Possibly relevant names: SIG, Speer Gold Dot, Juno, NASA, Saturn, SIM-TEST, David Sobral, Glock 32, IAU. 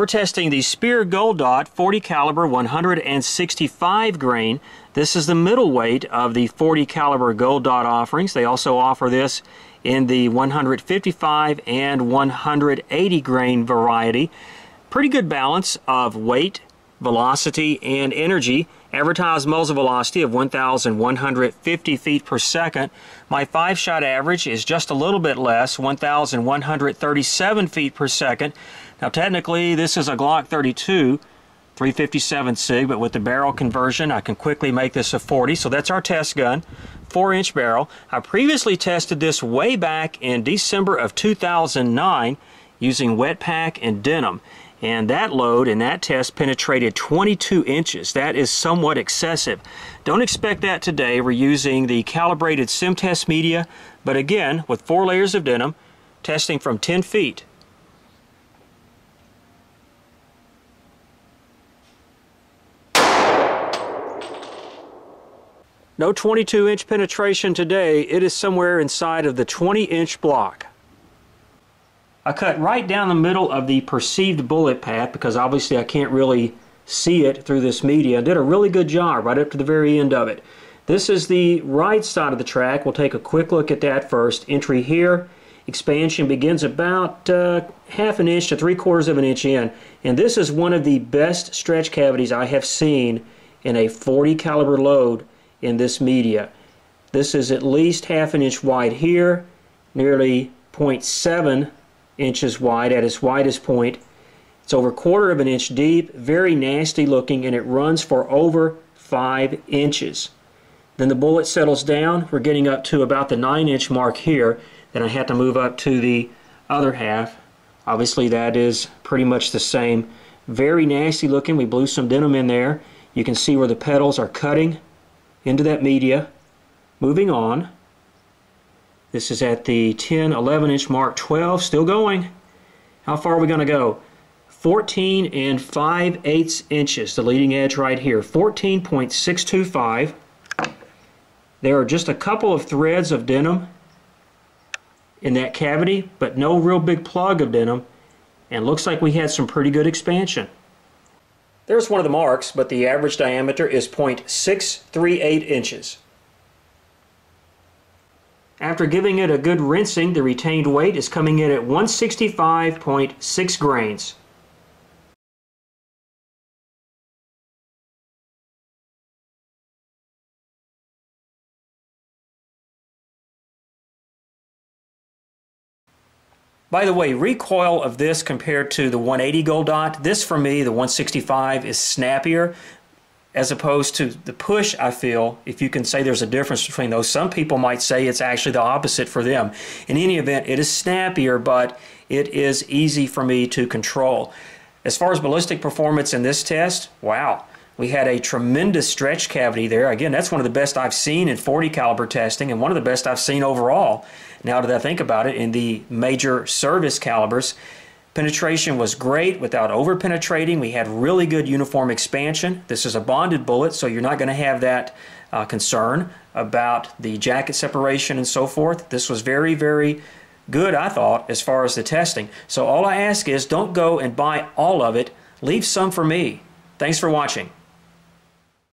We're testing the Speer Gold Dot 40 caliber 165 grain. This is the middle weight of the 40 caliber Gold Dot offerings. They also offer this in the 155 and 180 grain variety. Pretty good balance of weight, velocity, and energy. Advertised muzzle velocity of 1,150 feet per second. My 5-shot average is just a little bit less, 1,137 feet per second. Now technically this is a Glock 32, 357 SIG, but with the barrel conversion I can quickly make this a 40, so that's our test gun, 4-inch barrel. I previously tested this way back in December of 2009 using wet pack and denim. And that load in that test penetrated 22 inches. That is somewhat excessive. Don't expect that today. We're using the calibrated SIM-TEST media, but again, with 4 layers of denim, testing from 10 feet. No 22-inch penetration today. It is somewhere inside of the 20-inch block. I cut right down the middle of the perceived bullet path because obviously I can't really see it through this media. I did a really good job right up to the very end of it. This is the right side of the track. We'll take a quick look at that first. Entry here. Expansion begins about half an inch to 3/4 of an inch in. And this is one of the best stretch cavities I have seen in a 40 caliber load in this media. This is at least half an inch wide here, nearly 0.7 inches wide at its widest point. It's over 1/4 of an inch deep, very nasty looking, and it runs for over 5 inches. Then the bullet settles down. We're getting up to about the 9-inch mark here. Then I had to move up to the other half. Obviously that is pretty much the same. Very nasty looking. We blew some denim in there. You can see where the petals are cutting into that media. Moving on. This is at the 10, 11 inch mark, 12, still going. How far are we going to go? 14 and 5/8 inches, the leading edge right here, 14.625. There are just a couple of threads of denim in that cavity, but no real big plug of denim, and looks like we had some pretty good expansion. There's one of the marks, but the average diameter is 0.638 inches. After giving it a good rinsing, the retained weight is coming in at 165.6 grains. By the way, recoil of this compared to the 180 Gold Dot, this for me, the 165, is snappier. As opposed to the push, I feel, if you can say there's a difference between those. Some people might say it's actually the opposite for them. In any event, it is snappier, but it is easy for me to control. As far as ballistic performance in this test, wow. We had a tremendous stretch cavity there. Again, that's one of the best I've seen in 40 caliber testing and one of the best I've seen overall, now that I think about it, in the major service calibers. Penetration was great without over-penetrating. We had really good uniform expansion. This is a bonded bullet, so you're not going to have that concern about the jacket separation and so forth. This was very, very good, I thought, as far as the testing. So all I ask is don't go and buy all of it. Leave some for me. Thanks for watching.